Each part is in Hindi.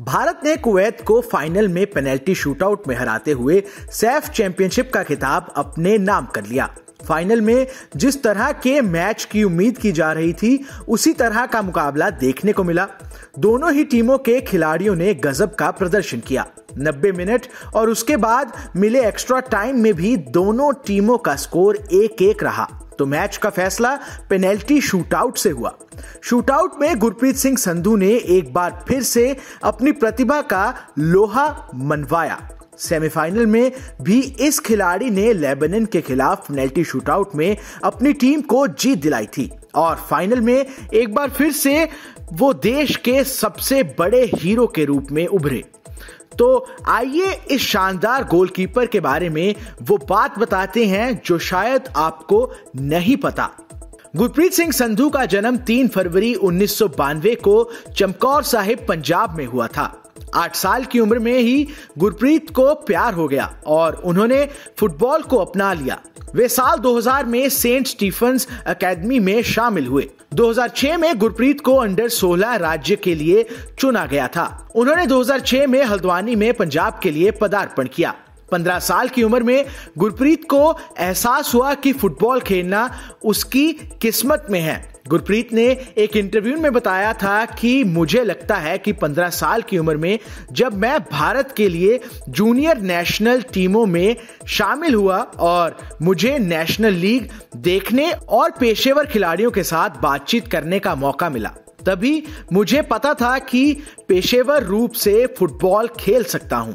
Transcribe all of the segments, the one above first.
भारत ने कुवैत को फाइनल में पेनल्टी शूटआउट में हराते हुए सैफ चैंपियनशिप का खिताब अपने नाम कर लिया। फाइनल में जिस तरह के मैच की उम्मीद की जा रही थी उसी तरह का मुकाबला देखने को मिला। दोनों ही टीमों के खिलाड़ियों ने गजब का प्रदर्शन किया। 90 मिनट और उसके बाद मिले एक्स्ट्रा टाइम में भी दोनों टीमों का स्कोर 1-1 रहा, तो मैच का फैसला पेनल्टी शूटआउट से हुआ। शूटआउट में गुरप्रीत सिंह संधू ने एक बार फिर से अपनी प्रतिभा का लोहा मनवाया। सेमीफाइनल में भी इस खिलाड़ी ने लेबनान के खिलाफ पेनल्टी शूटआउट में अपनी टीम को जीत दिलाई थी और फाइनल में एक बार फिर से वो देश के सबसे बड़े हीरो के रूप में उभरे। तो आइए इस शानदार गोलकीपर के बारे में वो बात बताते हैं जो शायद आपको नहीं पता। गुरप्रीत सिंह संधू का जन्म 3 फरवरी 1992 को चमकौर साहिब पंजाब में हुआ था। 8 साल की उम्र में ही गुरप्रीत को प्यार हो गया और उन्होंने फुटबॉल को अपना लिया। वे साल 2000 में सेंट स्टीफेंस एकेडमी में शामिल हुए। 2006 में गुरप्रीत को अंडर 16 राज्य के लिए चुना गया था। उन्होंने 2006 में हल्द्वानी में पंजाब के लिए पदार्पण किया। 15 साल की उम्र में गुरप्रीत को एहसास हुआ कि फुटबॉल खेलना उसकी किस्मत में है। गुरप्रीत ने एक इंटरव्यू में बताया था कि मुझे लगता है कि 15 साल की उम्र में जब मैं भारत के लिए जूनियर नेशनल टीमों में शामिल हुआ और मुझे नेशनल लीग देखने और पेशेवर खिलाड़ियों के साथ बातचीत करने का मौका मिला, तभी मुझे पता था कि पेशेवर रूप से फुटबॉल खेल सकता हूं।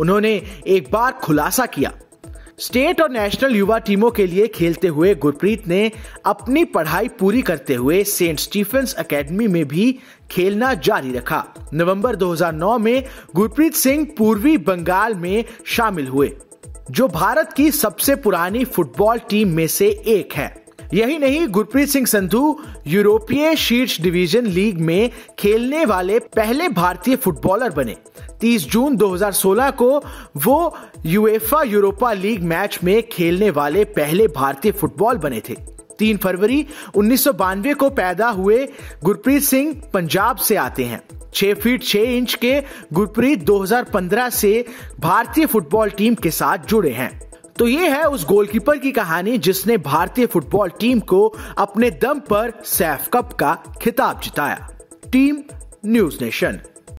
उन्होंने एक बार खुलासा किया। स्टेट और नेशनल युवा टीमों के लिए खेलते हुए गुरप्रीत ने अपनी पढ़ाई पूरी करते हुए सेंट स्टीफेंस एकेडमी में भी खेलना जारी रखा। नवंबर 2009 में गुरप्रीत सिंह पूर्वी बंगाल में शामिल हुए, जो भारत की सबसे पुरानी फुटबॉल टीम में से एक है। यही नहीं, गुरप्रीत सिंह संधू यूरोपीय शीर्ष डिवीजन लीग में खेलने वाले पहले भारतीय फुटबॉलर बने। 30 जून 2016 को वो यूईएफए यूरोपा लीग मैच में खेलने वाले पहले भारतीय फुटबॉल बने थे। 3 फरवरी 1992 को पैदा हुए गुरप्रीत सिंह पंजाब से आते हैं। 6 फीट 6 इंच के गुरप्रीत 2015 से भारतीय फुटबॉल टीम के साथ जुड़े हैं। तो ये है उस गोलकीपर की कहानी जिसने भारतीय फुटबॉल टीम को अपने दम पर सैफ कप का खिताब जिताया। Team News nation.